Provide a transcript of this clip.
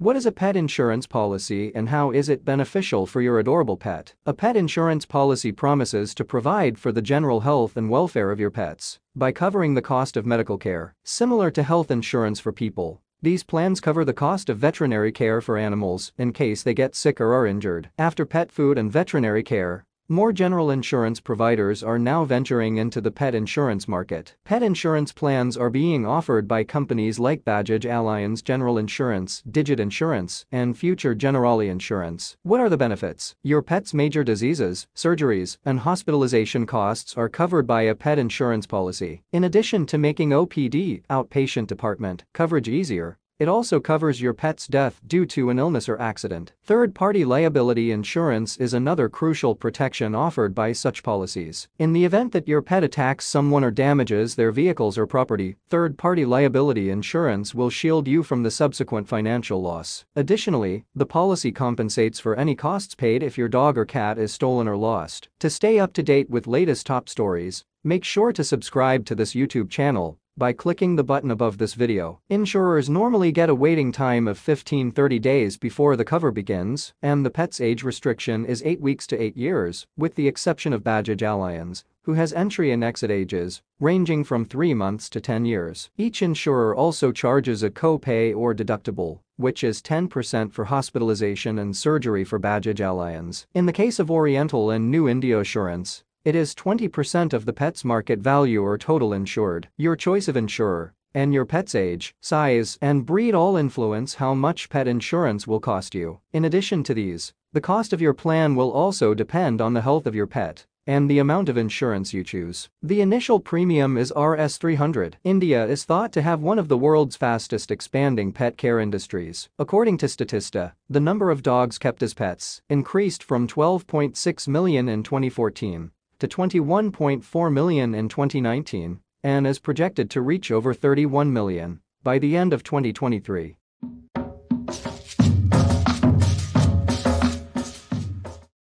What is a pet insurance policy and how is it beneficial for your adorable pet? A pet insurance policy promises to provide for the general health and welfare of your pets by covering the cost of medical care. Similar to health insurance for people, these plans cover the cost of veterinary care for animals in case they get sick or are injured. After pet food and veterinary care, more general insurance providers are now venturing into the pet insurance market. Pet insurance plans are being offered by companies like Bajaj Allianz General Insurance, Digit Insurance, and Future Generali Insurance. What are the benefits? Your pet's major diseases, surgeries, and hospitalization costs are covered by a pet insurance policy. In addition to making OPD, outpatient department, coverage easier, it also covers your pet's death due to an illness or accident. Third-party liability insurance is another crucial protection offered by such policies. In the event that your pet attacks someone or damages their vehicles or property, third-party liability insurance will shield you from the subsequent financial loss. Additionally, the policy compensates for any costs paid if your dog or cat is stolen or lost. To stay up to date with latest top stories, make sure to subscribe to this YouTube channel by clicking the button above this video. Insurers normally get a waiting time of 15-30 days before the cover begins, and the pet's age restriction is 8 weeks to 8 years, with the exception of Bajaj Allianz, who has entry and exit ages ranging from 3 months to 10 years. Each insurer also charges a co-pay or deductible, which is 10% for hospitalization and surgery for Bajaj Allianz. In the case of Oriental and New India Assurance, it is 20% of the pet's market value or total insured. Your choice of insurer and your pet's age, size, and breed all influence how much pet insurance will cost you. In addition to these, the cost of your plan will also depend on the health of your pet and the amount of insurance you choose. The initial premium is Rs. 300. India is thought to have one of the world's fastest expanding pet care industries. According to Statista, the number of dogs kept as pets increased from 12.6 million in 2014 to 21.4 million in 2019, and is projected to reach over 31 million by the end of 2023.